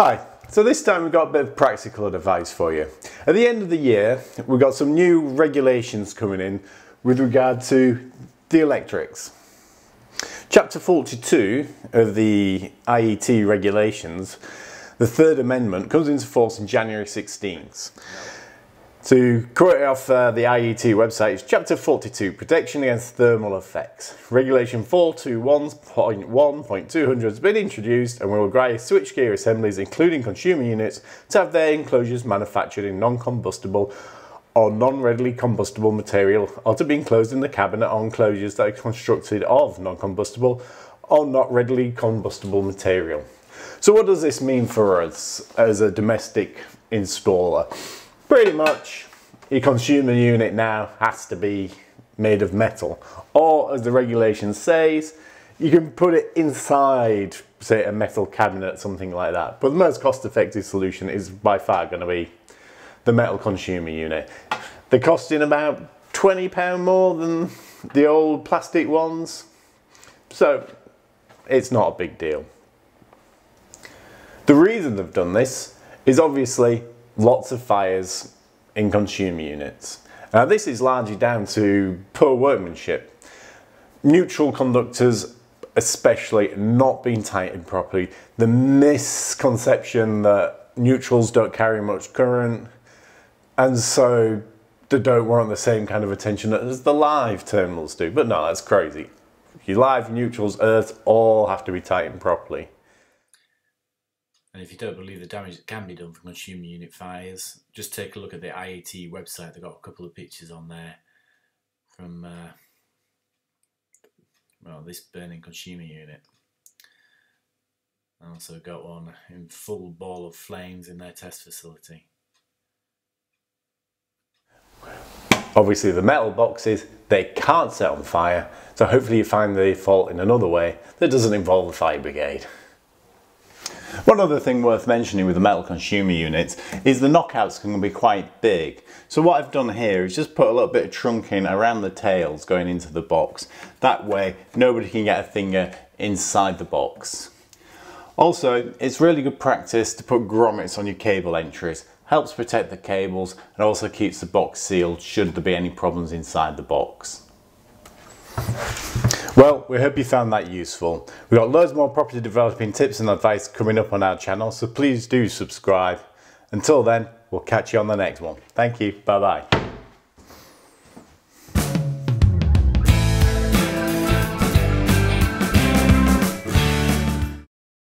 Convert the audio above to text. Hi, so this time we've got a bit of practical advice for you. At the end of the year, we've got some new regulations coming in with regard to the electrics. Chapter 42 of the IET regulations, the third amendment, comes into force on January 16th. To quote it off the IET website, it's Chapter 42, Protection Against Thermal Effects. Regulation 421.1.200 has been introduced and will require switchgear assemblies, including consumer units, to have their enclosures manufactured in non-combustible or non-readily combustible material, or to be enclosed in the cabinet or enclosures that are constructed of non-combustible or not readily combustible material. So what does this mean for us as a domestic installer? Pretty much, your consumer unit now has to be made of metal, or as the regulation says, you can put it inside, say, a metal cabinet, something like that. But the most cost-effective solution is by far going to be the metal consumer unit. They're costing about £20 more than the old plastic ones, so it's not a big deal. The reason they've done this is obviously lots of fires in consumer units. Now, this is largely down to poor workmanship. Neutral conductors especially not being tightened properly. The misconception that neutrals don't carry much current and so they don't warrant the same kind of attention as the live terminals do. But no, that's crazy. Your live, neutrals, earths all have to be tightened properly. And if you don't believe the damage that can be done from consumer unit fires, just take a look at the IET website. They've got a couple of pictures on there from well, this burning consumer unit. I also got one in full ball of flames in their test facility. Obviously the metal boxes, they can't set on fire, so hopefully you find the fault in another way that doesn't involve the fire brigade. One other thing worth mentioning with the metal consumer units is the knockouts can be quite big. So what I've done here is just put a little bit of trunking around the tails going into the box. That way nobody can get a finger inside the box. Also, it's really good practice to put grommets on your cable entries. Helps protect the cables and also keeps the box sealed should there be any problems inside the box. Well, we hope you found that useful. We've got loads more property developing tips and advice coming up on our channel, so please do subscribe. Until then, we'll catch you on the next one. Thank you, bye bye.